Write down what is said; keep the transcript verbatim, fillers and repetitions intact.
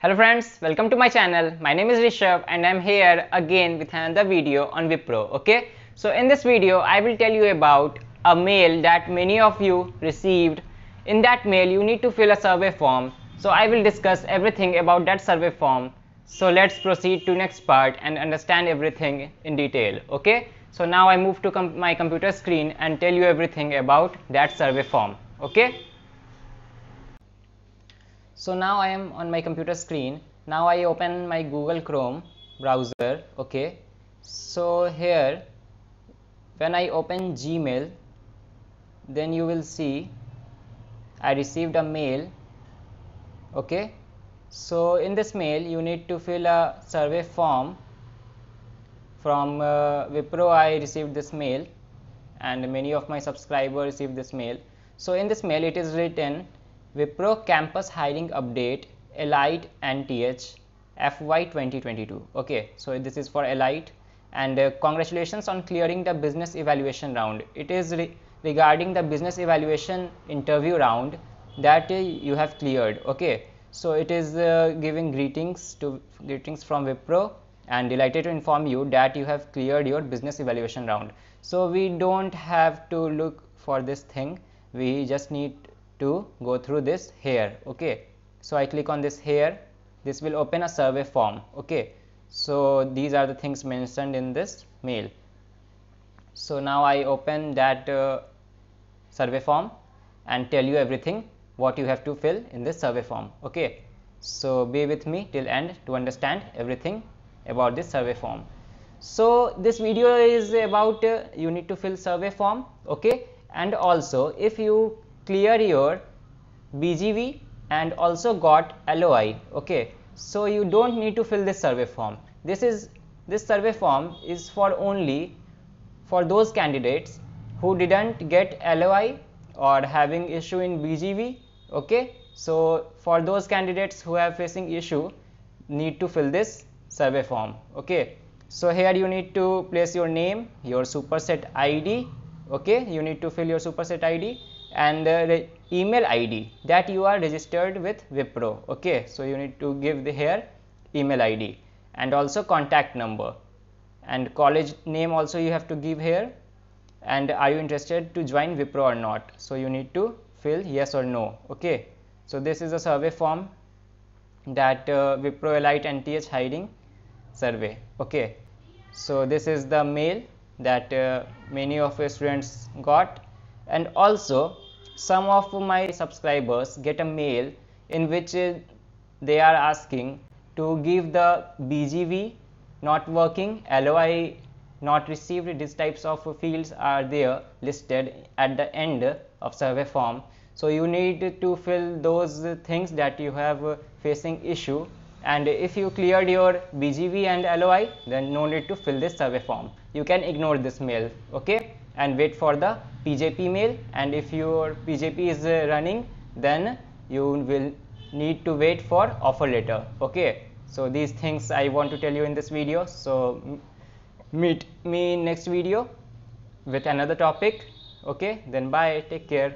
Hello friends, welcome to my channel. My name is Rishabh and I'm here again with another video on Wipro. Okay, so in this video I will tell you about a mail that many of you received. In that mail you need to fill a survey form, so I will discuss everything about that survey form. So let's proceed to next part and understand everything in detail. Okay, so now I move to com my computer screen and tell you everything about that survey form. Okay, so now I am on my computer screen. Now I open my Google Chrome browser. Okay, so here when I open Gmail, then you will see I received a mail. Okay, so in this mail you need to fill a survey form. From uh, Wipro I received this mail and many of my subscribers received this mail. So in this mail it is written Wipro campus hiring update Elite N T H F Y twenty twenty-two. Okay, so this is for Elite and uh, congratulations on clearing the business evaluation round. It is re regarding the business evaluation interview round that uh, you have cleared. Okay, so it is uh, giving greetings to greetings from Wipro and delighted to inform you that you have cleared your business evaluation round. So we don't have to look for this thing, we just need to go through this here. Okay, so I click on this here, this will open a survey form. Okay, so these are the things mentioned in this mail. So now I open that uh, survey form and tell you everything what you have to fill in this survey form. Okay, so be with me till end to understand everything about this survey form. So this video is about uh, you need to fill survey form. Okay, and also if you clear your B G V and also got L O I, okay, so you don't need to fill this survey form. This is this survey form is for only for those candidates who didn't get L O I or having issue in B G V. Okay, so for those candidates who are facing issue need to fill this survey form. Okay, so here you need to place your name, your SuperSet I D. Okay, you need to fill your SuperSet I D and uh, email I D that you are registered with Wipro. Okay, so you need to give the here email I D and also contact number and college name also you have to give here, and are you interested to join Wipro or not, so you need to fill yes or no. Okay, so this is a survey form that uh, Wipro Elite N T H hiring survey. Okay, so this is the mail that uh, many of your students got, and also some of my subscribers get a mail in which uh, they are asking to give the B G V not working, L O I not received, these types of fields are there listed at the end of survey form. So you need to fill those things that you have facing issue, and if you cleared your B G V and L O I then no need to fill this survey form, you can ignore this mail. Okay, and wait for the P J P mail, and if your P J P is running then you will need to wait for offer letter. Okay, so these things I want to tell you in this video. So meet me in next video with another topic. Okay, then bye, take care.